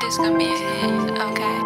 This could be it, okay.